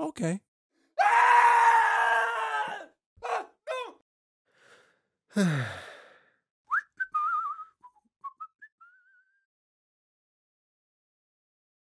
Okay. Ah! Ah, no!